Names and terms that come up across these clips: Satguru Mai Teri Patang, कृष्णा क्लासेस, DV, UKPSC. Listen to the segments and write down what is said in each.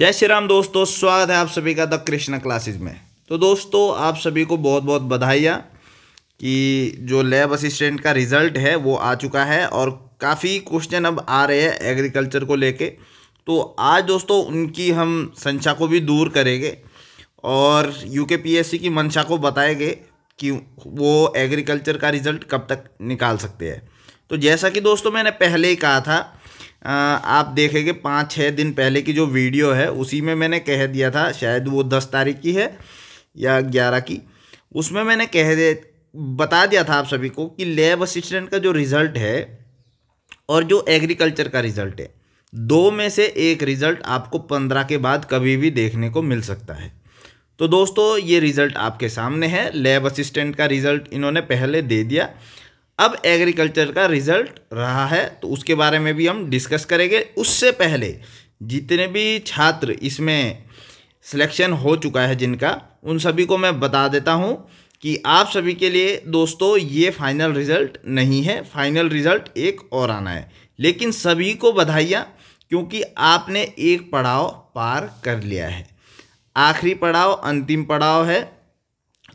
जय श्री राम दोस्तों, स्वागत है आप सभी का द कृष्णा क्लासेस में। तो दोस्तों आप सभी को बहुत बहुत बधाइयाँ कि जो लैब असिस्टेंट का रिज़ल्ट है वो आ चुका है और काफ़ी क्वेश्चन अब आ रहे हैं एग्रीकल्चर को लेके। तो आज दोस्तों उनकी हम संशा को भी दूर करेंगे और यूकेपीएससी की मंशा को बताएंगे कि वो एग्रीकल्चर का रिज़ल्ट कब तक निकाल सकते हैं। तो जैसा कि दोस्तों मैंने पहले ही कहा था, आप देखेंगे 5-6 दिन पहले की जो वीडियो है उसी में मैंने कह दिया था, शायद वो 10 तारीख की है या 11 की, उसमें मैंने बता दिया था आप सभी को कि लैब असिस्टेंट का जो रिज़ल्ट है और जो एग्रीकल्चर का रिज़ल्ट है, दो में से एक रिज़ल्ट आपको 15 के बाद कभी भी देखने को मिल सकता है। तो दोस्तों ये रिज़ल्ट आपके सामने है। लैब असिस्टेंट का रिज़ल्ट इन्होंने पहले दे दिया, अब एग्रीकल्चर का रिज़ल्ट रहा है तो उसके बारे में भी हम डिस्कस करेंगे। उससे पहले जितने भी छात्र इसमें सिलेक्शन हो चुका है जिनका, उन सभी को मैं बता देता हूं कि आप सभी के लिए दोस्तों ये फाइनल रिज़ल्ट नहीं है, फाइनल रिज़ल्ट एक और आना है। लेकिन सभी को बधाइयाँ क्योंकि आपने एक पड़ाव पार कर लिया है। आखिरी पड़ाव, अंतिम पड़ाव है।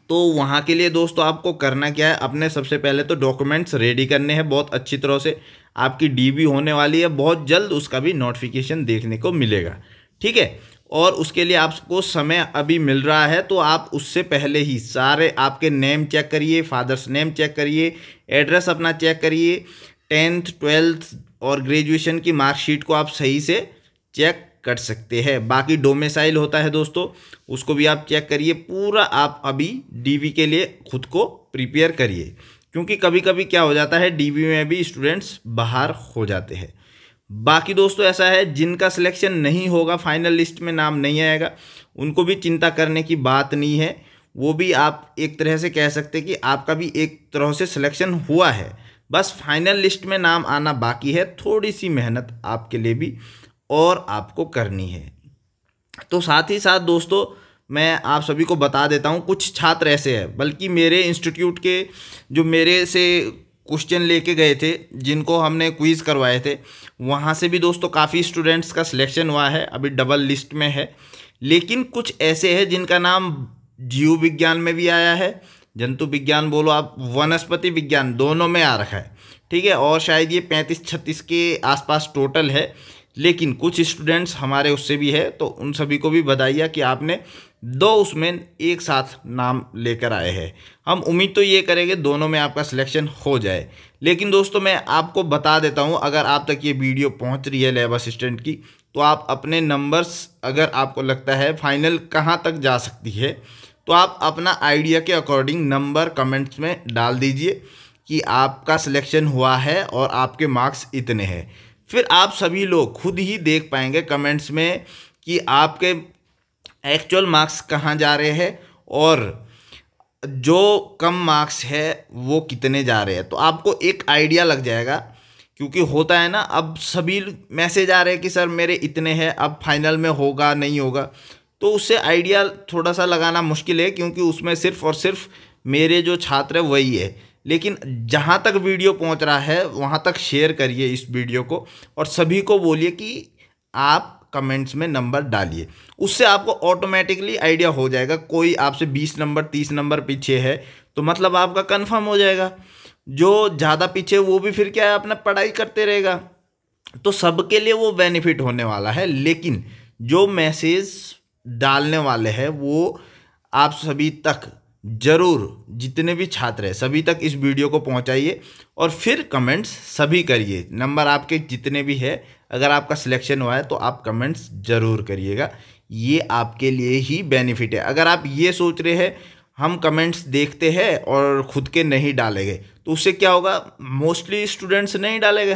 तो वहाँ के लिए दोस्तों आपको करना क्या है, अपने सबसे पहले तो डॉक्यूमेंट्स रेडी करने हैं बहुत अच्छी तरह से। आपकी डीवी होने वाली है बहुत जल्द, उसका भी नोटिफिकेशन देखने को मिलेगा, ठीक है। और उसके लिए आपको समय अभी मिल रहा है, तो आप उससे पहले ही सारे आपके नेम चेक करिए, फादर्स नेम चेक करिए, एड्रेस अपना चेक करिए, 10th 12th और ग्रेजुएशन की मार्कशीट को आप सही से चेक कर सकते हैं। बाकी डोमिसाइल होता है दोस्तों, उसको भी आप चेक करिए पूरा। आप अभी डीवी के लिए खुद को प्रिपेयर करिए क्योंकि कभी कभी क्या हो जाता है, डीवी में भी स्टूडेंट्स बाहर हो जाते हैं। बाकी दोस्तों ऐसा है, जिनका सिलेक्शन नहीं होगा, फाइनल लिस्ट में नाम नहीं आएगा, उनको भी चिंता करने की बात नहीं है। वो भी आप एक तरह से कह सकते कि आपका भी एक तरह से सिलेक्शन हुआ है, बस फाइनल लिस्ट में नाम आना बाकी है। थोड़ी सी मेहनत आपके लिए भी और आपको करनी है। तो साथ ही साथ दोस्तों मैं आप सभी को बता देता हूँ, कुछ छात्र ऐसे हैं, बल्कि मेरे इंस्टीट्यूट के जो मेरे से क्वेश्चन लेके गए थे, जिनको हमने क्विज़ करवाए थे, वहाँ से भी दोस्तों काफ़ी स्टूडेंट्स का सिलेक्शन हुआ है, अभी डबल लिस्ट में है। लेकिन कुछ ऐसे हैं जिनका नाम जीव विज्ञान में भी आया है, जंतु विज्ञान बोलो आप, वनस्पति विज्ञान, दोनों में आ रखा है, ठीक है। और शायद ये 35-36 के आसपास टोटल है, लेकिन कुछ स्टूडेंट्स हमारे उससे भी है। तो उन सभी को भी बधाइयाँ कि आपने दो उसमें एक साथ नाम लेकर आए हैं। हम उम्मीद तो ये करेंगे दोनों में आपका सिलेक्शन हो जाए। लेकिन दोस्तों मैं आपको बता देता हूँ, अगर आप तक ये वीडियो पहुँच रही है लैब असिस्टेंट की, तो आप अपने नंबर्स, अगर आपको लगता है फाइनल कहाँ तक जा सकती है, तो आप अपना आइडिया के अकॉर्डिंग नंबर कमेंट्स में डाल दीजिए कि आपका सिलेक्शन हुआ है और आपके मार्क्स इतने हैं। फिर आप सभी लोग खुद ही देख पाएंगे कमेंट्स में कि आपके एक्चुअल मार्क्स कहाँ जा रहे हैं और जो कम मार्क्स है वो कितने जा रहे हैं। तो आपको एक आइडिया लग जाएगा, क्योंकि होता है ना, अब सभी मैसेज आ रहे हैं कि सर मेरे इतने हैं, अब फाइनल में होगा नहीं होगा, तो उससे आइडिया थोड़ा सा लगाना मुश्किल है क्योंकि उसमें सिर्फ और सिर्फ मेरे जो छात्र हैं वही है। लेकिन जहाँ तक वीडियो पहुँच रहा है वहाँ तक शेयर करिए इस वीडियो को और सभी को बोलिए कि आप कमेंट्स में नंबर डालिए। उससे आपको ऑटोमेटिकली आइडिया हो जाएगा। कोई आपसे 20 नंबर 30 नंबर पीछे है तो मतलब आपका कंफर्म हो जाएगा। जो ज़्यादा पीछे वो भी फिर क्या है, अपना पढ़ाई करते रहेगा, तो सबके लिए वो बेनिफिट होने वाला है। लेकिन जो मैसेज डालने वाले हैं वो आप सभी तक ज़रूर, जितने भी छात्र हैं सभी तक इस वीडियो को पहुंचाइए और फिर कमेंट्स सभी करिए। नंबर आपके जितने भी है, अगर आपका सिलेक्शन हुआ है तो आप कमेंट्स ज़रूर करिएगा, ये आपके लिए ही बेनिफिट है। अगर आप ये सोच रहे हैं हम कमेंट्स देखते हैं और ख़ुद के नहीं डालेंगे, तो उससे क्या होगा, मोस्टली स्टूडेंट्स नहीं डालेंगे,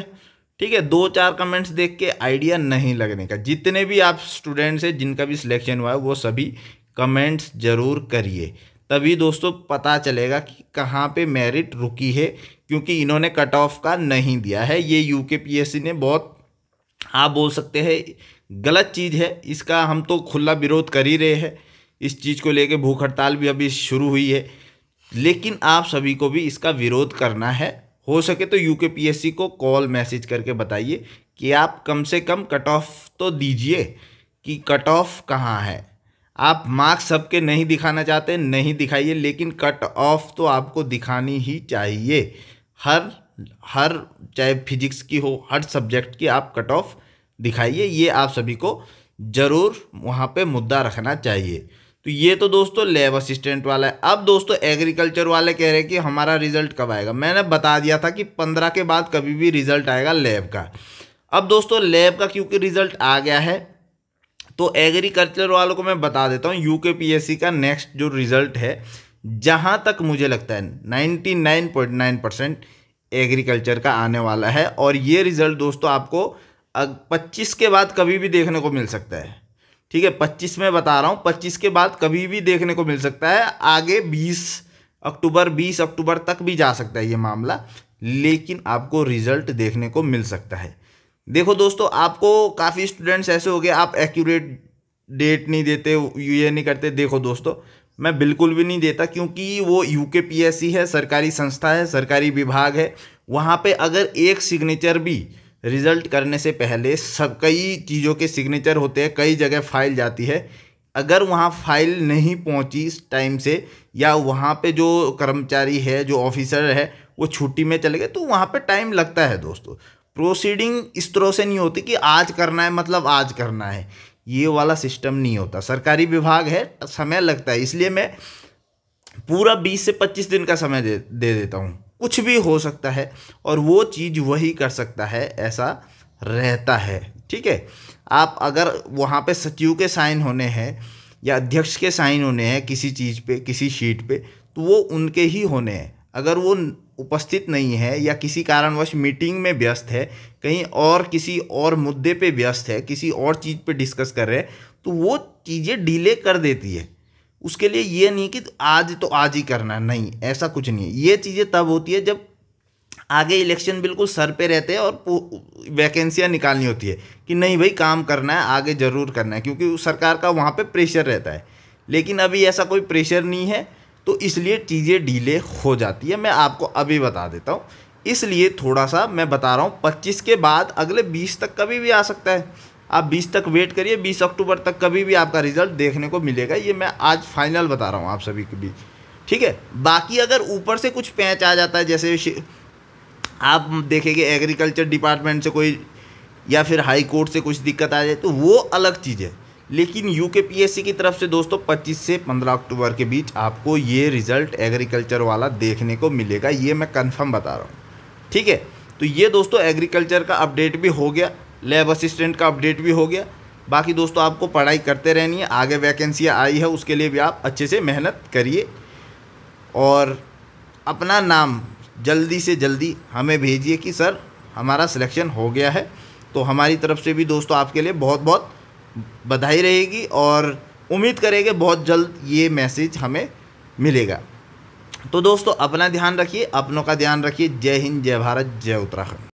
ठीक है। 2-4 कमेंट्स देख के आइडिया नहीं लगने का। जितने भी आप स्टूडेंट्स हैं जिनका भी सिलेक्शन हुआ है वो सभी कमेंट्स ज़रूर करिए, तभी दोस्तों पता चलेगा कि कहाँ पे मेरिट रुकी है, क्योंकि इन्होंने कट ऑफ का नहीं दिया है। ये यूकेपीएससी ने बहुत, आप बोल सकते हैं गलत चीज़ है, इसका हम तो खुला विरोध कर ही रहे हैं। इस चीज़ को लेके भूख हड़ताल भी अभी शुरू हुई है, लेकिन आप सभी को भी इसका विरोध करना है। हो सके तो यूकेपीएससी को कॉल मैसेज करके बताइए कि आप कम से कम कट ऑफ तो दीजिए, कि कट ऑफ कहाँ है। आप मार्क्स सबके नहीं दिखाना चाहते, नहीं दिखाइए, लेकिन कट ऑफ तो आपको दिखानी ही चाहिए। हर चाहे फिजिक्स की हो, हर सब्जेक्ट की आप कट ऑफ दिखाइए। ये आप सभी को ज़रूर वहाँ पे मुद्दा रखना चाहिए। तो ये तो दोस्तों लैब असिस्टेंट वाला है। अब दोस्तों एग्रीकल्चर वाले कह रहे हैं कि हमारा रिज़ल्ट कब आएगा। मैंने बता दिया था कि 15 के बाद कभी भी रिज़ल्ट आएगा लैब का। अब दोस्तों लैब का क्योंकि रिज़ल्ट आ गया है तो एग्रीकल्चर वालों को मैं बता देता हूँ यूकेपीएससी का नेक्स्ट जो रिज़ल्ट है, जहाँ तक मुझे लगता है 99.9% एग्रीकल्चर का आने वाला है। और ये रिज़ल्ट दोस्तों आपको 25 के बाद कभी भी देखने को मिल सकता है। ठीक है, 25 में बता रहा हूँ, 25 के बाद कभी भी देखने को मिल सकता है। आगे 20 अक्टूबर तक भी जा सकता है ये मामला, लेकिन आपको रिज़ल्ट देखने को मिल सकता है। देखो दोस्तों, आपको काफ़ी स्टूडेंट्स ऐसे हो गए आप एक्यूरेट डेट नहीं देते, ये नहीं करते। देखो दोस्तों, मैं बिल्कुल भी नहीं देता, क्योंकि वो यूकेपीएससी है, सरकारी संस्था है, सरकारी विभाग है। वहाँ पे अगर एक सिग्नेचर भी रिज़ल्ट करने से पहले सब कई चीज़ों के सिग्नेचर होते हैं, कई जगह फाइल जाती है। अगर वहाँ फाइल नहीं पहुँची टाइम से, या वहाँ पे जो कर्मचारी है, जो ऑफिसर है, वो छुट्टी में चले गए, तो वहाँ पे टाइम लगता है दोस्तों। प्रोसीडिंग इस तरह से नहीं होती कि आज करना है मतलब आज करना है, ये वाला सिस्टम नहीं होता। सरकारी विभाग है, समय लगता है, इसलिए मैं पूरा 20 से 25 दिन का समय दे देता हूँ। कुछ भी हो सकता है और वो चीज़ वही कर सकता है, ऐसा रहता है। ठीक है, आप अगर वहाँ पे सचिव के साइन होने हैं या अध्यक्ष के साइन होने हैं किसी चीज़ पे, किसी शीट पे, तो वो उनके ही होने हैं। अगर वो उपस्थित नहीं है या किसी कारणवश मीटिंग में व्यस्त है, कहीं और किसी और मुद्दे पे व्यस्त है, किसी और चीज़ पे डिस्कस कर रहे हैं, तो वो चीज़ें डिले कर देती है। उसके लिए ये नहीं कि आज ही करना है, नहीं, ऐसा कुछ नहीं है। ये चीज़ें तब होती है जब आगे इलेक्शन बिल्कुल सर पे रहते हैं और वैकेंसियां निकालनी होती है कि नहीं भाई काम करना है, आगे ज़रूर करना है, क्योंकि सरकार का वहाँ पे प्रेशर रहता है। लेकिन अभी ऐसा कोई प्रेशर नहीं है, तो इसलिए चीज़ें डीले हो जाती है। मैं आपको अभी बता देता हूँ, इसलिए थोड़ा सा मैं बता रहा हूँ। 25 के बाद अगले 20 तक कभी भी आ सकता है, आप 20 तक वेट करिए। 20 अक्टूबर तक कभी भी आपका रिज़ल्ट देखने को मिलेगा, ये मैं आज फाइनल बता रहा हूँ आप सभी के बीच। ठीक है, बाकी अगर ऊपर से कुछ पैंच आ जाता है, जैसे आप देखेंगे एग्रीकल्चर डिपार्टमेंट से कोई या फिर हाई कोर्ट से कुछ दिक्कत आ जाए, तो वो अलग चीज़ है। लेकिन यूकेपीएससी की तरफ से दोस्तों 25 से 15 अक्टूबर के बीच आपको ये रिज़ल्ट एग्रीकल्चर वाला देखने को मिलेगा, ये मैं कन्फर्म बता रहा हूँ। ठीक है, तो ये दोस्तों एग्रीकल्चर का अपडेट भी हो गया, लैब असिस्टेंट का अपडेट भी हो गया। बाकी दोस्तों आपको पढ़ाई करते रहनी है, आगे वैकेंसियाँ आई है उसके लिए भी आप अच्छे से मेहनत करिए और अपना नाम जल्दी से जल्दी हमें भेजिए कि सर हमारा सिलेक्शन हो गया है। तो हमारी तरफ से भी दोस्तों आपके लिए बहुत बहुत बधाई रहेगी और उम्मीद करेंगे बहुत जल्द ये मैसेज हमें मिलेगा। तो दोस्तों अपना ध्यान रखिए, अपनों का ध्यान रखिए। जय हिंद, जय भारत, जय उत्तराखंड।